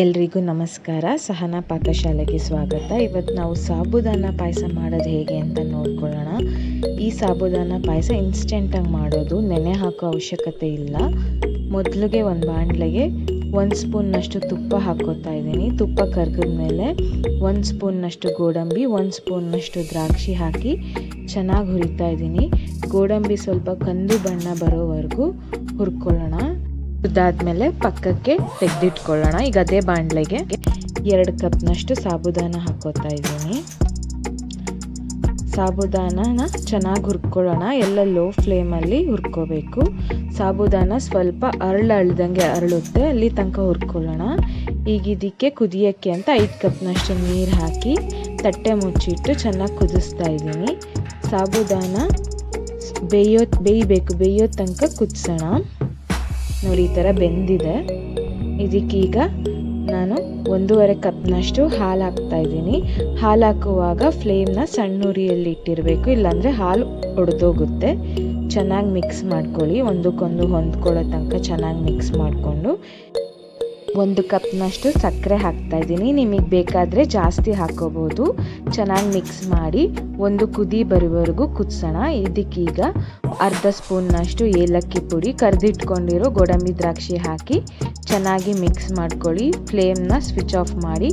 ಎಲ್ರಿಗೂ ನಮಸ್ಕಾರ. ಸಹನಾ ಪಾಕಶಾಲೆಗೆ ಸ್ವಾಗತ. ಇವತ್ತು ನಾವು ಸಾಬುದಾನ ಪಾಯಸ ಮಾಡೋದು ಹೇಗೆ ಅಂತ ನೋಡ್ಕೊಳ್ಳೋಣ. ಈ ಸಾಬುದಾನ ಪಾಯಸ ಇನ್ಸ್ಟೆಂಟಾಗಿ ಮಾಡೋದು, ನೆನೆ ಹಾಕೋ ಅವಶ್ಯಕತೆ ಇಲ್ಲ. ಮೊದಲಿಗೆ ಒಂದು ಬಾಣಲೆಗೆ 1 ಸ್ಪೂನ್ನಷ್ಟು ತುಪ್ಪ ಹಾಕೋತಾ ಇದ್ದೀನಿ. ತುಪ್ಪ ಕರಗಿದ ಮೇಲೆ 1 ಸ್ಪೂನ್ನಷ್ಟು ಗೋಡಂಬಿ, 1 ಸ್ಪೂನ್ನಷ್ಟು ದ್ರಾಕ್ಷಿ ಹಾಕಿ ಚೆನ್ನಾಗಿ ಹುರಿತಾ ಇದ್ದೀನಿ. ಗೋಡಂಬಿ ಸ್ವಲ್ಪ ಕಂದು ಬಣ್ಣ ಬರೋವರೆಗೂ ಹುರ್ಕೊಳ್ಳೋಣ. ಹುರಿದಾದ್ಮೇಲೆ ಪಕ್ಕಕ್ಕೆ ತೆಗೆದಿಟ್ಕೊಳ್ಳೋಣ. ಈಗ ಅದೇ ಬಾಣಲೆಗೆ 2 ಕಪ್ನಷ್ಟು ಸಾಬುದಾನ ಹಾಕೋತಾ ಇದ್ದೀನಿ. ಸಾಬುದಾನನ ಚೆನ್ನಾಗಿ ಹುರ್ಕೊಳ್ಳೋಣ. ಎಲ್ಲ ಲೋ ಫ್ಲೇಮಲ್ಲಿ ಹುರ್ಕೋಬೇಕು. ಸಾಬುದಾನ ಸ್ವಲ್ಪ ಅರಳದಂಗೆ ಅರಳುತ್ತೆ, ಅಲ್ಲಿ ತನಕ ಹುರ್ಕೊಳ್ಳೋಣ. ಈಗ ಇದಕ್ಕೆ ಕುದಿಯೋಕ್ಕೆ ಅಂತ 5 ಕಪ್ನಷ್ಟು ನೀರು ಹಾಕಿ ತಟ್ಟೆ ಮುಚ್ಚಿಟ್ಟು ಚೆನ್ನಾಗಿ ಕುದಿಸ್ತಾ ಇದ್ದೀನಿ. ಸಾಬುದಾನ ಬೇಯೋ ತನಕ ಕುದಿಸೋಣ. ನೋಡಿ, ಈ ಥರ ಬೆಂದಿದೆ. ಇದಕ್ಕೀಗ ನಾನು 1.5 ಕಪ್ನಷ್ಟು ಹಾಲು ಹಾಕ್ತಾ ಇದ್ದೀನಿ. ಹಾಲು ಹಾಕುವಾಗ ಫ್ಲೇಮ್ನ ಸಣ್ಣ ಉರಿಯಲ್ಲಿ ಇಟ್ಟಿರಬೇಕು, ಇಲ್ಲಾಂದರೆ ಹಾಲು ಒಡೆದೋಗುತ್ತೆ. ಚೆನ್ನಾಗಿ ಮಿಕ್ಸ್ ಮಾಡ್ಕೊಳ್ಳಿ. ಒಂದಕ್ಕೊಂದು ಹೊಂದ್ಕೊಳ್ಳೋ ತನಕ ಚೆನ್ನಾಗಿ ಮಿಕ್ಸ್ ಮಾಡಿಕೊಂಡು 1 ಕಪ್ನಷ್ಟು ಸಕ್ಕರೆ ಹಾಕ್ತಾ ಇದ್ದೀನಿ. ನಿಮಗೆ ಬೇಕಾದರೆ ಜಾಸ್ತಿ ಹಾಕೋಬೋದು. ಚೆನ್ನಾಗಿ ಮಿಕ್ಸ್ ಮಾಡಿ ಒಂದು ಕುದಿ ಬರೋವರೆಗೂ ಕುದಿಸೋಣ. ಇದಕ್ಕೀಗ 1/2 ಸ್ಪೂನ್ನಷ್ಟು ಏಲಕ್ಕಿ ಪುಡಿ, ಕರೆದಿಟ್ಕೊಂಡಿರೋ ಗೋಡಂಬಿ ದ್ರಾಕ್ಷಿ ಹಾಕಿ ಚೆನ್ನಾಗಿ ಮಿಕ್ಸ್ ಮಾಡ್ಕೊಳ್ಳಿ. ಫ್ಲೇಮ್ನ ಸ್ವಿಚ್ ಆಫ್ ಮಾಡಿ.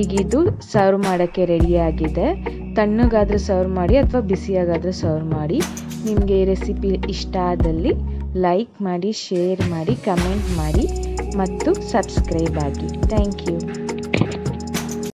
ಈಗಿದು ಸರ್ವ್ ಮಾಡೋಕ್ಕೆ ರೆಡಿಯಾಗಿದೆ. ತಣ್ಣಗಾದರೂ ಸರ್ವ್ ಮಾಡಿ ಅಥವಾ ಬಿಸಿಯಾಗಾದರೂ ಸರ್ವ್ ಮಾಡಿ. ನಿಮಗೆ ಈ ರೆಸಿಪಿ ಇಷ್ಟ ಆದಲ್ಲಿ ಲೈಕ್ ಮಾಡಿ, ಶೇರ್ ಮಾಡಿ, ಕಮೆಂಟ್ ಮಾಡಿ ಮತ್ತು ಸಬ್ಸ್ಕ್ರೈಬ್ ಆಗಿ. Thank you.